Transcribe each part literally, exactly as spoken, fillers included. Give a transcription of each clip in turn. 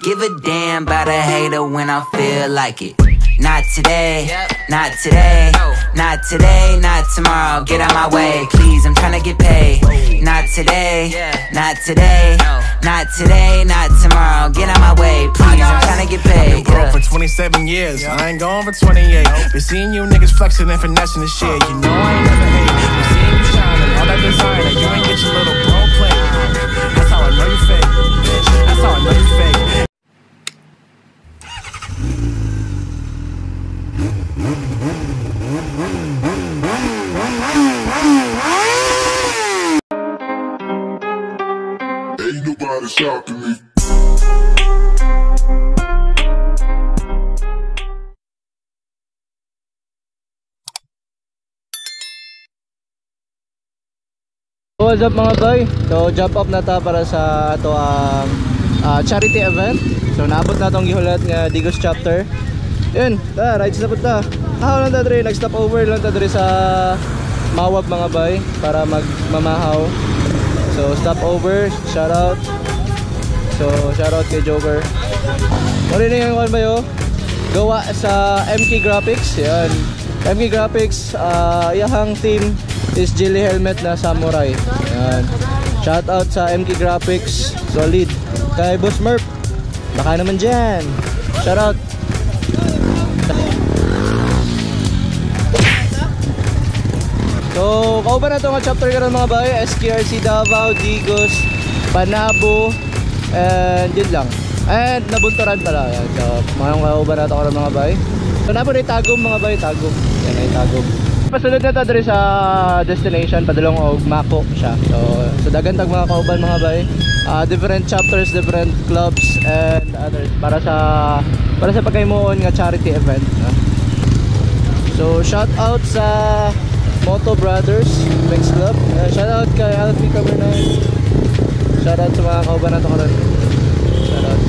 Give a damn about a hater when I feel like it. Not today, not today, not today, not tomorrow. Get out my way, please, I'm trying to get paid. Not today, not today, not today, not tomorrow. Get out my way, please, I'm trying to get paid. I've been broke for twenty-seven years, I ain't gone for twenty-eight. Been seeing you niggas flexing and finessing this shit. You know I ain't never hate. Been seeing you shining, all that desire that you ain't get your little bro play. That's how I know you fake, bitch. That's how I know you fake. Ain't nobody stopping me. What's up mga boy? So jump up na ta para sa ato ang uh, charity event. So naabot na tong gihulat nga Digos Chapter. Yun, ta, rides na po ta. Hahaw lang ta dre, nag-stop over lang ta dre sa Mawab mga bay para magmamahaw. So stop over, shout out. So shout out kay Joker. Muli na yung one ba yun? Gawa sa M K Graphics, yan. M K Graphics, uh, yahang team is Jilly Helmet na Samurai. Yan. Shout out sa M K Graphics, solid. Kay Boss Murp, baka naman dyan. Shout out. So, kauban na ito nga chapter ka ng mga bayo, S K R C Davao, Digos, Panabo, and yun lang. And nabunturan pala. Yan. So, mga kauban na ito ka ng mga bayo. Panabo na itagom mga bayo, tagom. Yan na itagom. Pasunod na ito dito sa destination, padalong og Maco siya. So, so dagantag mga kauban mga bayo. Uh, different chapters, different clubs, and others. Para sa, para sa pagkaimuon nga charity event. No? So, shout out sa Moto Brothers Mix Club. Uh, shout out kay Alfie Camerino. Shout out sa mga kauban nato karon. Shout out.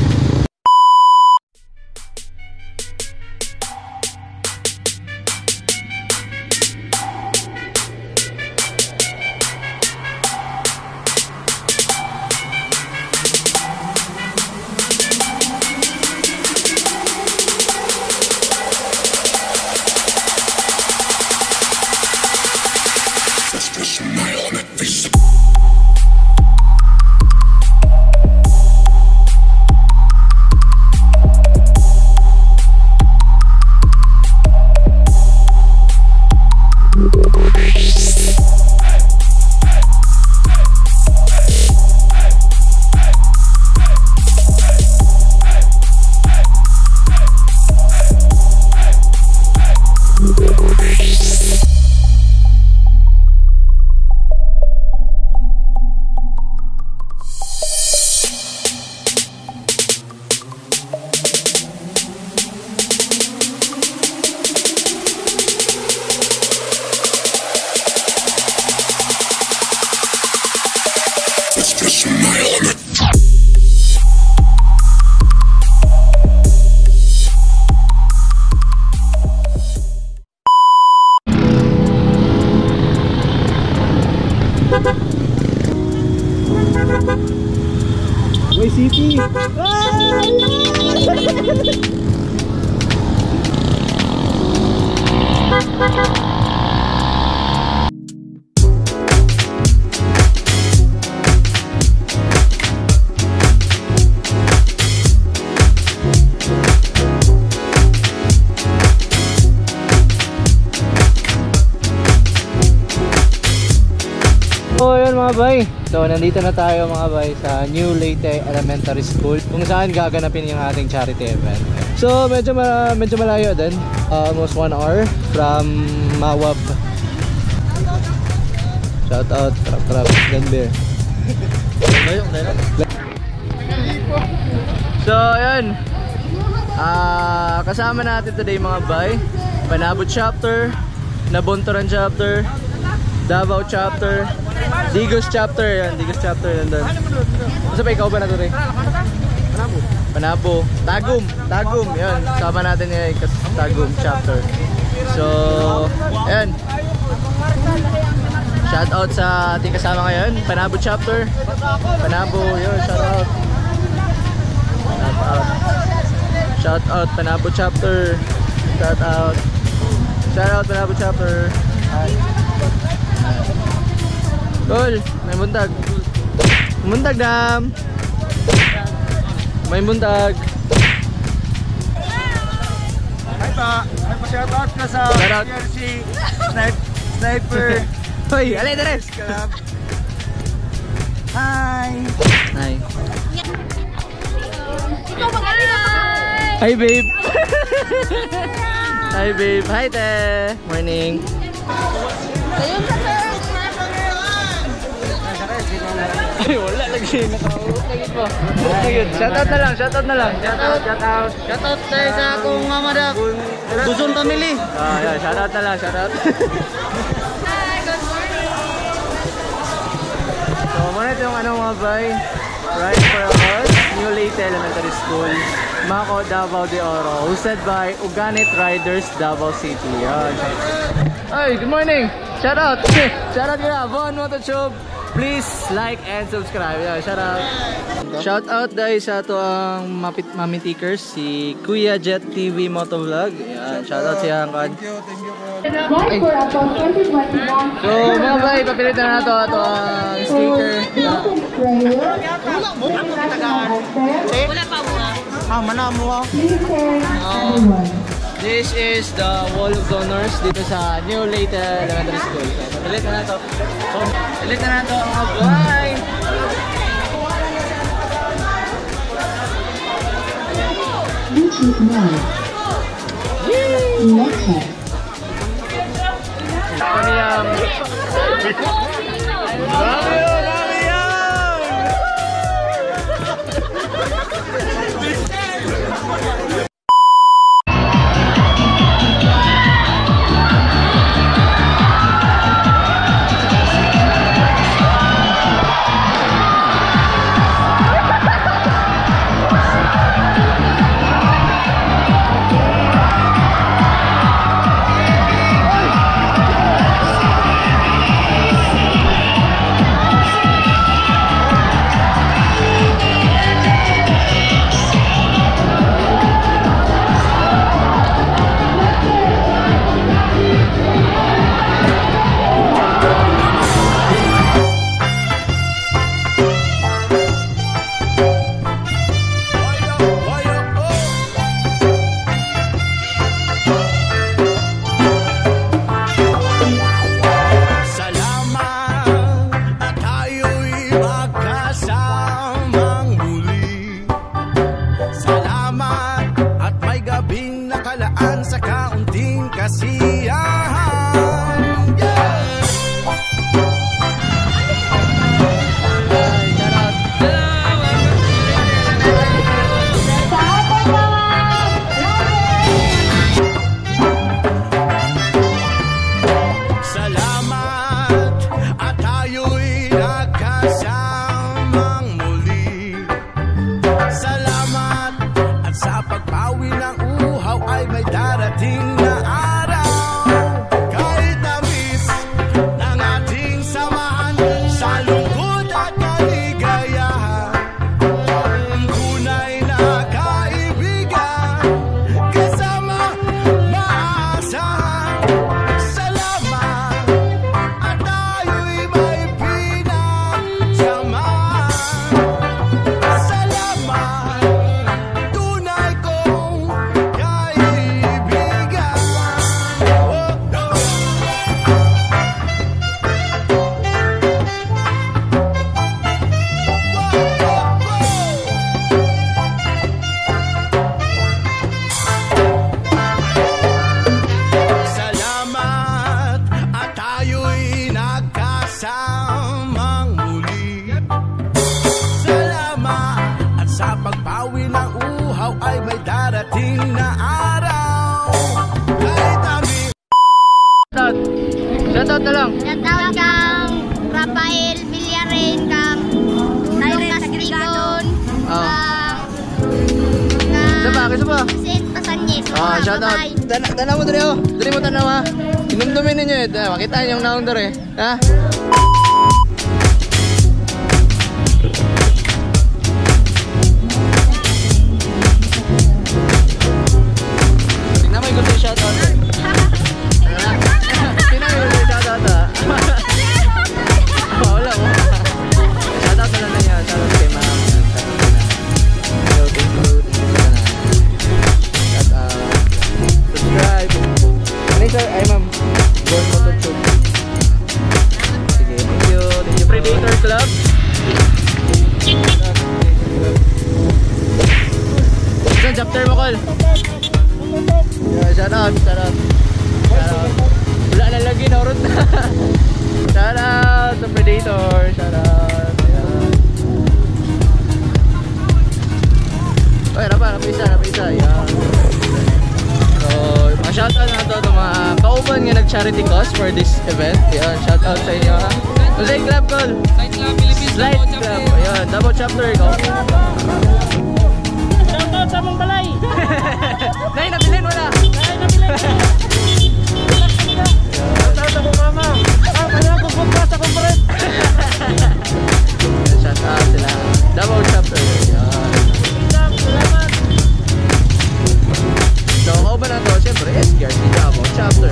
Bay. So nandito na tayo mga bay sa New Leyte Elementary School kung saan gaganapin yung ating charity event. So medyo, ma medyo malayo din, uh, almost one hour from Mawab. Shout out trap trap Denver. So ayun, uh, kasama natin today mga bay, Panabo Chapter, Nabunturan Chapter, Davao Chapter, Digos Chapter, yan, Digos Chapter nandun. Masa pa ikaw ba natin rin? Panabo. Panabo. Tagum, Tagum, yan. Sama natin yan, Tagum Chapter. So, yan. Shout out sa ating kasama ngayon, Panabo Chapter. Panabo, yun, shout out. Shout out. Shout out Panabo Chapter. Shout out. Shout out Panabo Chapter. Hi. Tol, may buntag. Buntag dam. May buntag. Hi pa. May pa shout out ka sa S K R C Sniper. Hoy, alay na rin. Hi. Hi. Hi babe. Hi babe. Hi there. Morning. Ayun sa first sniper ngayon. Ay wala lagi nakauot lagi po. Shout out na lang, shout out na lang. Shout out, shout out. Shout out sa akong mama daw. Buzon family. Ah, yeah, shout out na lang, shout out. Hi, good morning. So, muna yung ano mga bay. Right for us, New Leyte Elementary School, Maco Davao de Oro, hosted by Uganit Riders Davao City. Yan. Hey, good morning! Shout out! Shout out kaya, Von Mototube! Please like and subscribe. Yan, shout out! Shout out dahil sa ito ang mapit mami tickers, si Kuya Jet T V Motovlog. Yan, shout out siya hanggang. Thank you, thank you. Ay. So mga bay, papilitan na ito ito ang sticker. This is the Wall of Donors dito sa New Leyte Elementary School. Papilitan na ito. Papilitan na ito ang mga bay. Yay! Paniyam! Love you! Love you! Makita niyo yung naong dore, ha? Chapter Bacol. Yeah, shout out, shout out. Shout out. Wala na lagi, naurot na. Shout out to Predator, shout out. Yeah. Okay, napa, napisa, napisa. Yeah. So, shout out na to sa mga kauban nga nag-charity cause for this event. Yeah, shout out sa inyo. Slide Club, Col. Slide Club, Philippines. Slide Club. Ayan, Davao Chapter, ikaw. Shoutout sa mong balay. Nay, nabilin wala. Nay, nabilin. Shoutout sa mong mama. Ah, kaya kung punta sa kumpret. Shoutout sila. Davao Chapter. Ayan. Salamat. So, ako ba na ito? Siyempre, S K R C Davao Chapter.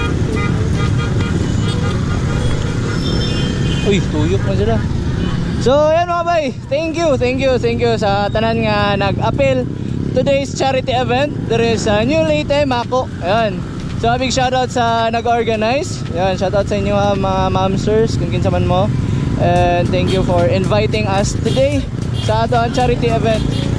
Uy, tuyok na sila. So, ayan mga bay. Thank you, thank you, thank you sa tanan nga nag-appeal. Today's charity event, there is uh, New Leyte, Maco. Ayan. So, a big shoutout sa nag-organize. Ayan, shoutout sa inyo ha, mga ma'am sirs, kung kinsaman mo. And thank you for inviting us today sa ato ang charity event.